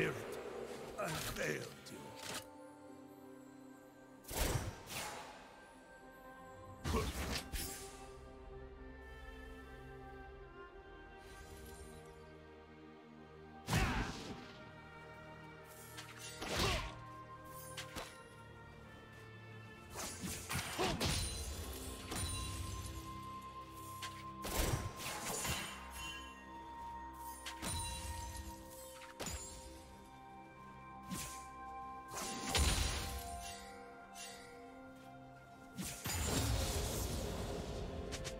spirit unveiled you.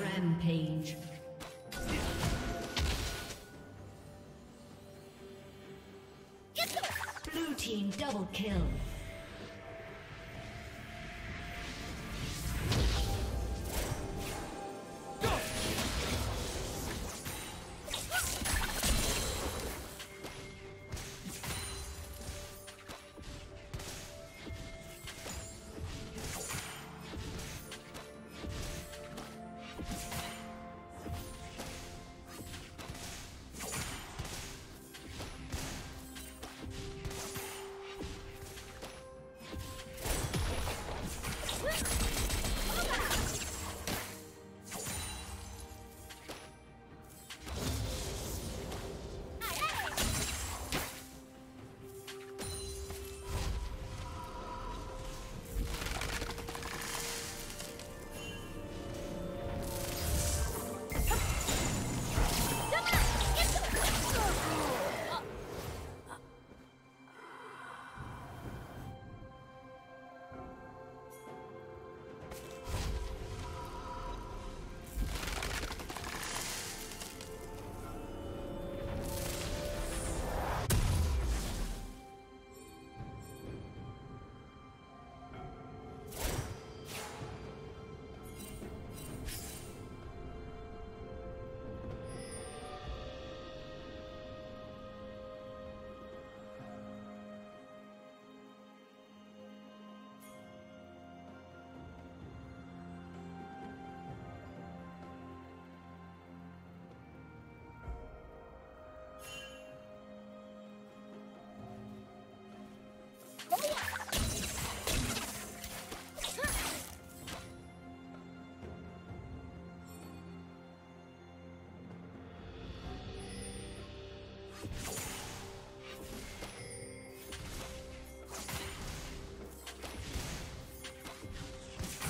Rampage. Blue team double kill.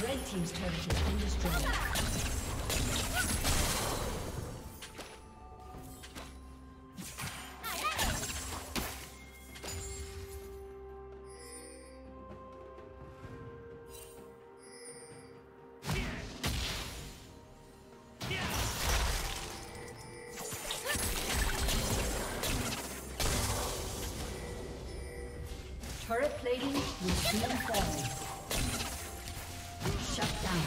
Red team's turret has been destroyed. Turret plating will soon fall. Shut down.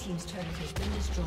Team's turret has been destroyed.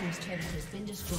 team's turret has been destroyed.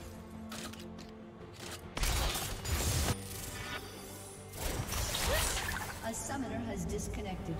A summoner has disconnected.